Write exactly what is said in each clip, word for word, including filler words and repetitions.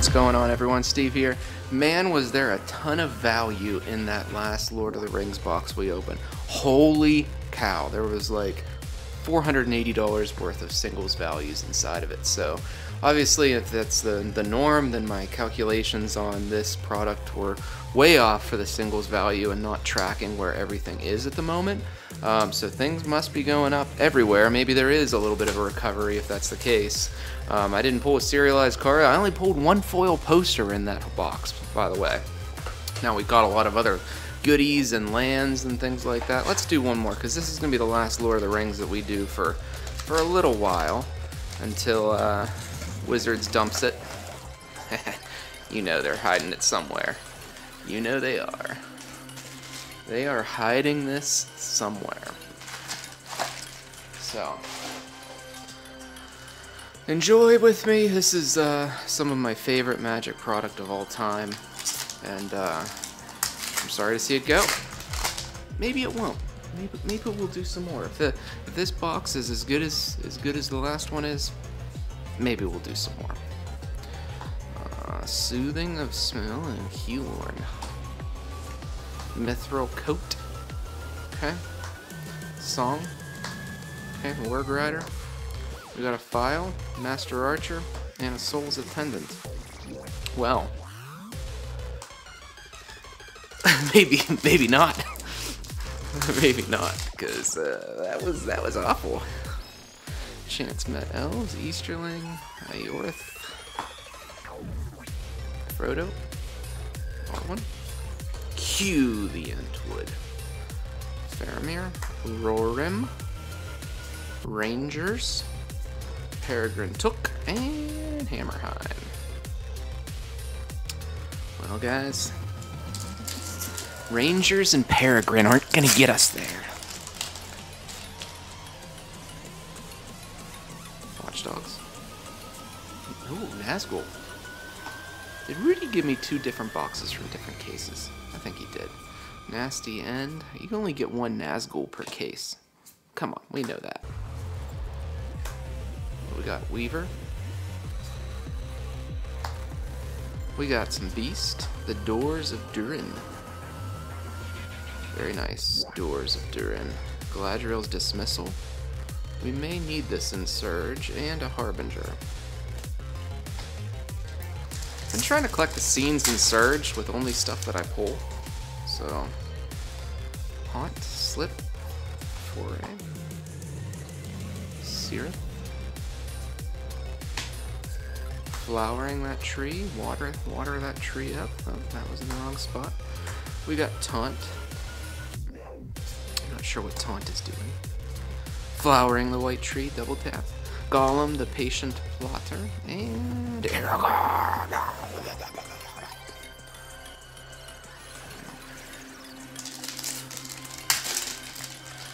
What's going on, everyone? Steve here. Man, was there a ton of value in that last Lord of the Rings box we opened. Holy cow, there was like four hundred eighty dollars worth of singles values inside of it. So obviously, if that's the, the norm, then my calculations on this product were way off for the singles value and not tracking where everything is at the moment. Um, so things must be going up everywhere. Maybe there is a little bit of a recovery if that's the case. Um, I didn't pull a serialized card. I only pulled one foil poster in that box, by the way. Now we've got a lot of other goodies and lands and things like that. Let's do one more, because this is going to be the last Lord of the Rings that we do for, for a little while, until uh, Wizards dumps it. You know they're hiding it somewhere. You know they are. They are hiding this somewhere. So, enjoy with me. This is uh, some of my favorite Magic product of all time, and uh, I'm sorry to see it go. Maybe it won't. Maybe, maybe we'll do some more. If, the, if this box is as good as as good as the last one is, maybe we'll do some more. Uh, Soothing of Smell and Huelorn. Mithril Coat, okay, Song, okay, Warg Rider, we got a File, Master Archer, and a Soul's Attendant. Well, maybe, maybe not, maybe not, because uh, that was, that was awful. Chance Met Elves, Easterling, Iorth, Frodo, Arwen. Cue the Entwood. Faramir, Rorim, Rangers, Peregrine Took, and Hammerheim. Well, guys, Rangers and Peregrine aren't gonna get us there. Watchdogs. Ooh, Nazgul. Did Rudy give me two different boxes from different cases? I think he did. Nasty End. You can only get one Nazgul per case. Come on, we know that. We got Weaver. We got some Beast. The Doors of Durin. Very nice. Doors of Durin. Galadriel's Dismissal. We may need this in Surge, and a Harbinger. I'm trying to collect the scenes in Surge with only stuff that I pull. So, Haunt, Slip, Foray, Seereth, Flowering that tree, water, water that tree up. Oh, that was in the wrong spot. We got Taunt. I'm not sure what Taunt is doing. Flowering the white tree, double tap. Gollum, the Patient Plotter, and Aragorn.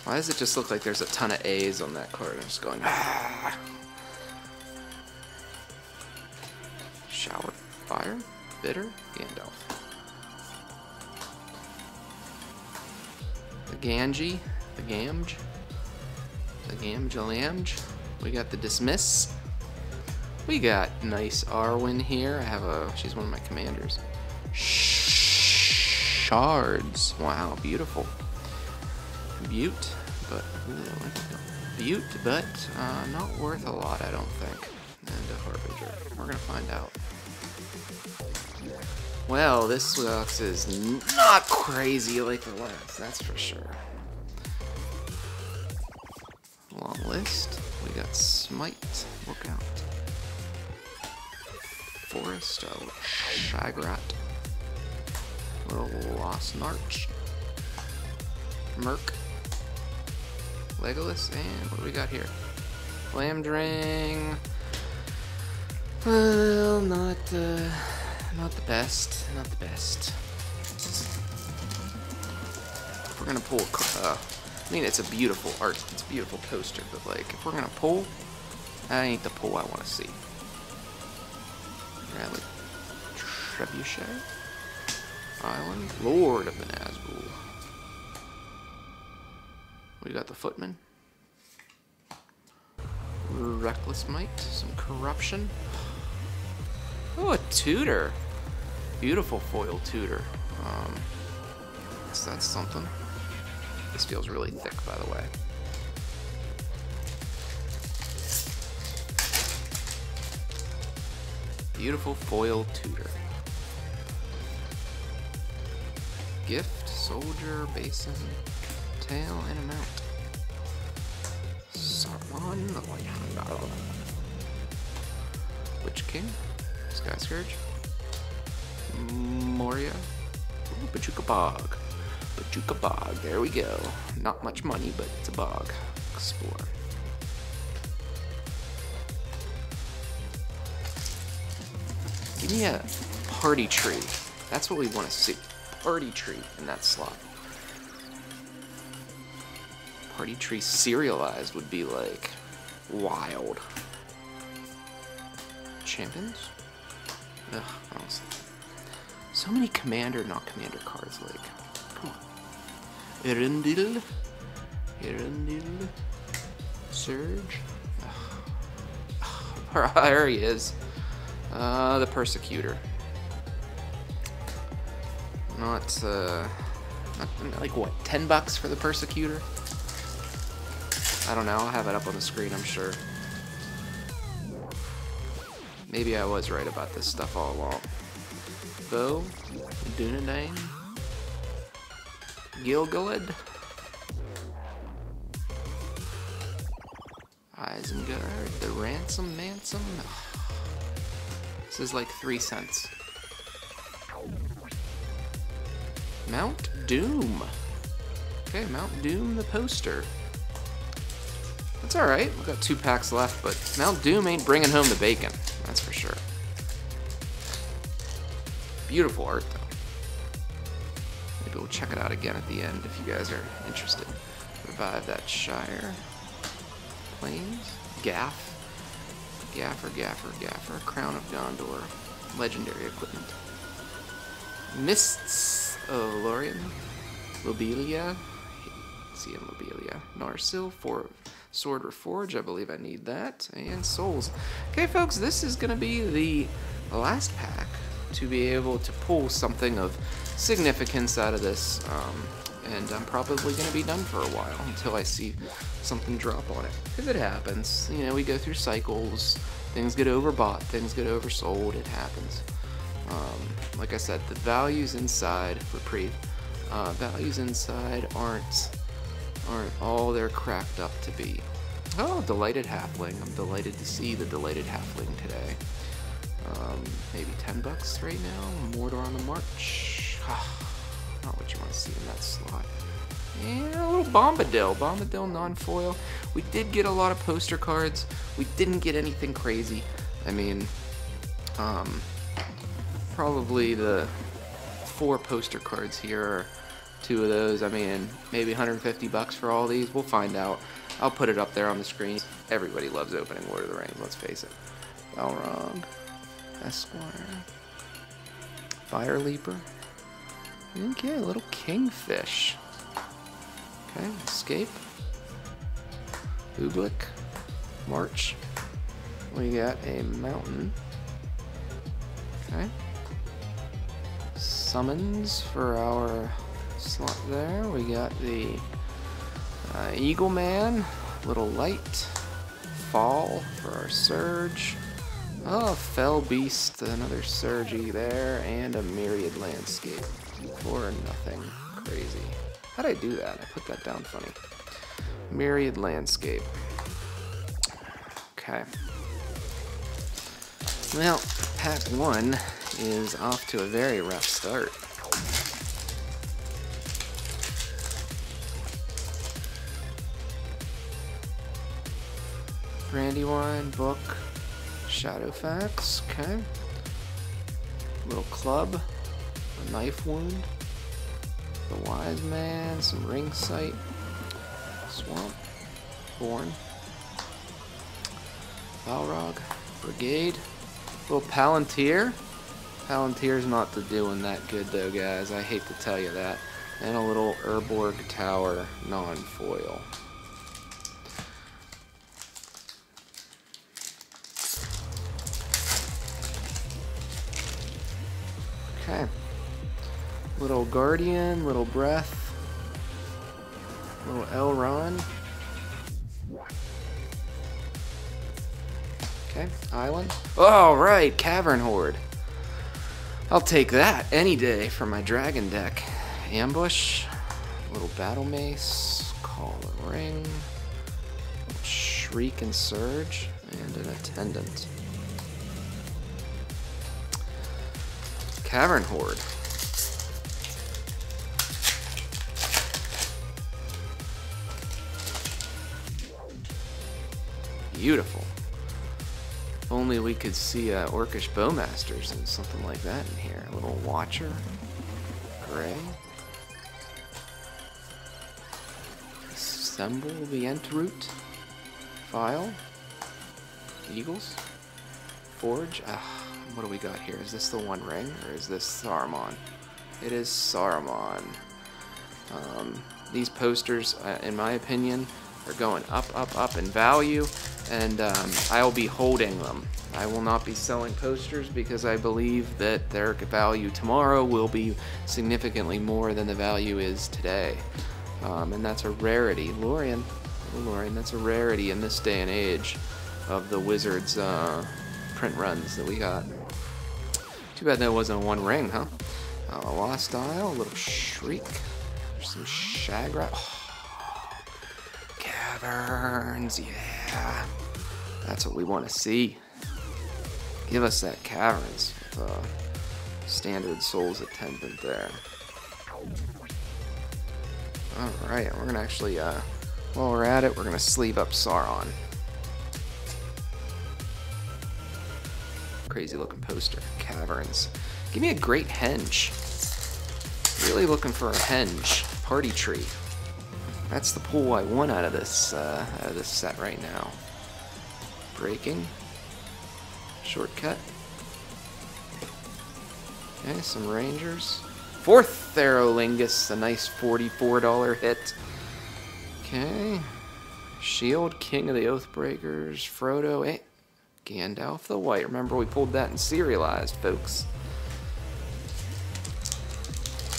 Why does it just look like there's a ton of A's on that card? I'm just going, ah. Shower, Fire, Bitter, Gandalf. The Gamgee, the Gamge, the Gamgelamge. We got the Dismiss. We got nice Arwen here. I have a, she's one of my commanders. Shards. Wow, beautiful. Butte, but Butte, but uh, not worth a lot, I don't think. And a Harbinger. We're gonna find out. Well, this box is not crazy like the last. That's for sure. Long list. We got Smite, Look Out, Forest, oh, Shagrat, Little Lost Narch, Merc, Legolas, and what do we got here? Glamdring. Well, not, uh, not the best, not the best. We're gonna pull uh, I mean, it's a beautiful art, it's a beautiful poster, but like, if we're gonna pull, that ain't the pull I want to see. Rather, Trebuchet, Island, Lord of the Nazgul. We got the Footman. Reckless Might, some Corruption. Oh, a Tudor. Beautiful foil Tudor. Um, I guess that's something. This feels really thick, by the way. Beautiful foil Tudor. Gift, soldier, basin, tail, and amount. Saruman, the White Hound. Witch King, Sky Scourge, Moria, ooh, Bajuka Bog. Bajuka Bog, there we go. Not much money, but it's a bog. Explore. Give me a party tree. That's what we want to see. Party tree in that slot. Party tree serialized would be like wild. Champions? Ugh, honestly. So many commander, not commander cards, like. Come on. Eärendil. Eärendil. Surge. Ugh. There he is. Uh, the Persecutor. Not, uh, not, like what, ten bucks for the Persecutor? I don't know, I'll have it up on the screen, I'm sure. Maybe I was right about this stuff all along. Bo, Dunedain, Gilgalad, Isengard, the Ransom Mansome. This is like three cents. Mount Doom. Okay, Mount Doom the poster. That's alright. We've got two packs left, but Mount Doom ain't bringing home the bacon. That's for sure. Beautiful art, though. Maybe we'll check it out again at the end if you guys are interested. Revive that Shire. Plains. Gaff. Gaffer, Gaffer, Gaffer. Crown of Gondor. Legendary equipment. Mists. Oh, Lorien, Lobelia, see in Lobelia, Narsil, for Sword Reforge, I believe I need that, and Souls. Okay, folks, this is going to be the last pack to be able to pull something of significance out of this, um, and I'm probably going to be done for a while until I see something drop on it, because it happens. You know, we go through cycles, things get overbought, things get oversold, it happens. Um, like I said, the values inside reprieve uh, values inside aren't aren't all they're cracked up to be. Oh, delighted halfling! I'm delighted to see the delighted halfling today. Um, maybe ten bucks right now. Mordor on the March. Not what you want to see in that slot. Yeah, a little Bombadil, Bombadil non-foil. We did get a lot of poster cards. We didn't get anything crazy. I mean, um. Probably the four poster cards here are two of those. I mean, maybe a hundred fifty bucks for all these. We'll find out. I'll put it up there on the screen. Everybody loves opening Lord of the Rings, let's face it. Balrog, Esquire, Fire Leaper. Okay, a little Kingfish. Okay, Escape. Ooblik, March. We got a Mountain. Okay. Summons for our slot there. We got the uh, Eagle Man, Little Light, Fall for our Surge. Oh, Fell Beast, another Surgy there, and a Myriad Landscape for nothing crazy. How'd I do that? I put that down funny. Myriad Landscape. Okay. Well, pack one is off to a very rough start. Brandywine, book, Shadowfax, okay. Little club, a knife wound, the wise man, some ring sight, swamp, born, Balrog, brigade. Well, Palantir. Palantir's not doing that good though, guys. I hate to tell you that. And a little Urborg Tower non-foil. Okay. Little Guardian, little Breath, little Elrond. Okay, Island. All right, Cavern Horde. I'll take that any day for my Dragon deck. Ambush, little Battle Mace, Call a Ring, Shriek and Surge, and an Attendant. Cavern Horde. Beautiful. Only we could see uh, Orcish Bowmasters and something like that in here. A little Watcher. Gray. Assemble the Ent Root. File. Eagles. Forge. Uh, what do we got here? Is this the One Ring or is this Saruman? It is Saruman. Um, these posters, uh, in my opinion, are going up, up, up in value. And um, I'll be holding them. I will not be selling posters because I believe that their value tomorrow will be significantly more than the value is today. Um, and that's a rarity. Lorien, oh Lorien, that's a rarity in this day and age of the Wizards uh, print runs that we got. Too bad that wasn't One Ring, huh? Uh, Lost Isle, a little Shriek. There's some Shagrat. Oh, caverns, yeah. That's what we want to see. Give us that Caverns with a uh, standard Souls Attendant there. Alright, we're going to actually, uh, while we're at it, we're going to sleeve up Sauron. Crazy looking poster. Caverns. Give me a great henge. Really looking for a henge. Party tree. That's the pull I want out of this uh, out of this set right now. Breaking, shortcut. Okay, some Rangers. Fourth Therolingus, a nice forty-four dollar hit. Okay, Shield, King of the Oathbreakers, Frodo, eh? Gandalf the White. Remember we pulled that in serialized, folks.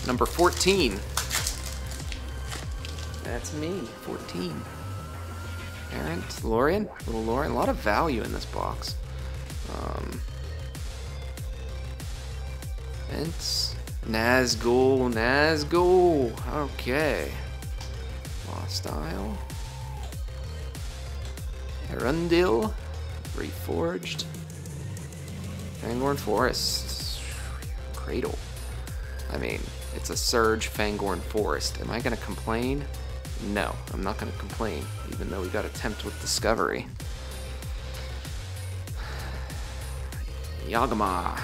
Number fourteen. That's me, fourteen. Eärendil, Lorien, little Lorien, a lot of value in this box. Um, Ents, Nazgul, Nazgul, okay. Lost Isle, Eärendil, Reforged, Fangorn Forest, Cradle. I mean, it's a Surge Fangorn Forest. Am I gonna complain? No, I'm not going to complain, even though we got Attempt with Discovery. Yagama.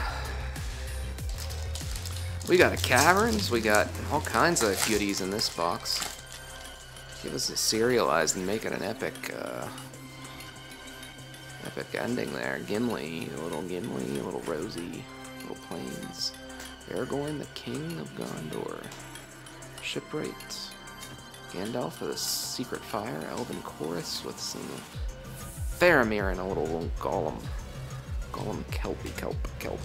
We got a Caverns, we got all kinds of goodies in this box. Give us a serialized and make it an epic, uh, epic ending there. Gimli, a little Gimli, a little Rosie, little Plains. Aragorn, the King of Gondor. Shipwright. Gandalf with a Secret Fire, Elven Chorus with some Faramir and a little, little Gollum. Gollum Kelpy, Kelp, Kelp.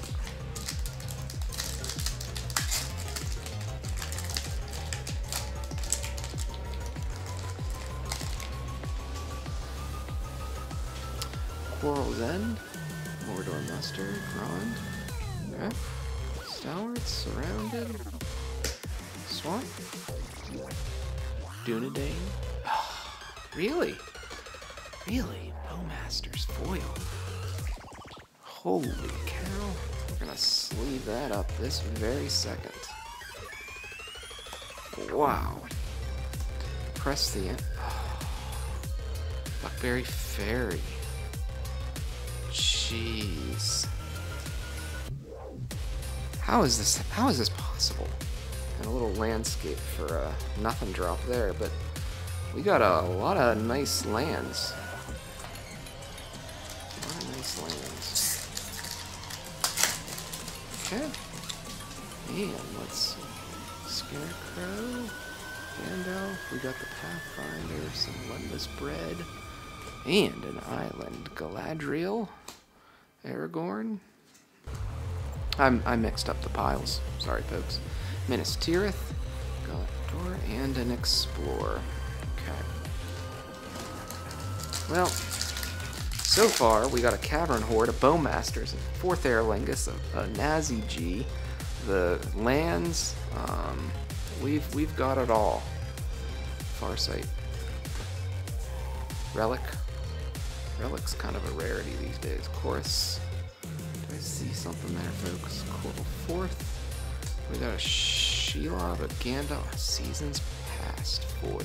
Quarrel's End, Mordor Mustard, Grond. Yeah. Soured, Surrounded, Swamp. Dunedain? Really? Really? Bowmaster's foil. Holy cow. We're gonna sleeve that up this very second. Wow. Press the end. Oh. Buckberry Fairy. Jeez. How is this? How is this possible? And a little landscape for a nothing drop there, but we got a lot of nice lands. A lot of nice lands. Okay. And let's see. Scarecrow, Gandalf, we got the Pathfinder, some Lemnis Bread, and an island. Galadriel, Aragorn, I'm, I mixed up the piles. Sorry, folks. Minas Tirith, Galador, and an Explorer. Okay. Well, so far we got a Cavern Horde, a Bowmasters, a Fourth Aerlingus, a, a Nazi G, the lands. Um, we've we've got it all. Farsight. Relic. Relic's kind of a rarity these days. Chorus. Do I see something there, folks? Coral Fourth. We got a Shelob, a Gandalf, Seasons Past foil.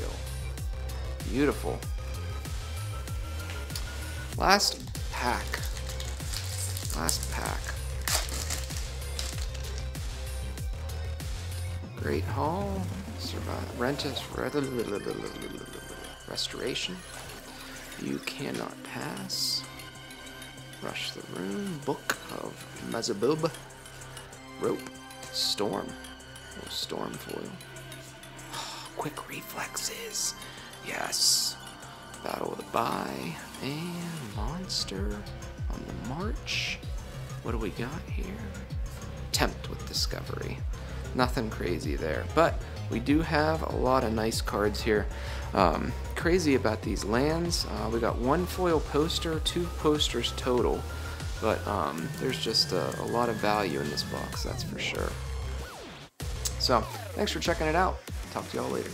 Beautiful. Last pack. Last pack. Great Hall. Survive. Rentus. Restoration. You cannot pass. Rush the Room. Book of Mazabub. Rope. Storm. Oh, storm foil. Oh, quick reflexes. Yes. Battle of the Bye. And Monster on the March. What do we got here? Tempt with Discovery. Nothing crazy there. But we do have a lot of nice cards here. Um, crazy about these lands. Uh, we got one foil poster, two posters total. But um, there's just a, a lot of value in this box, that's for sure. So, thanks for checking it out. Talk to y'all later.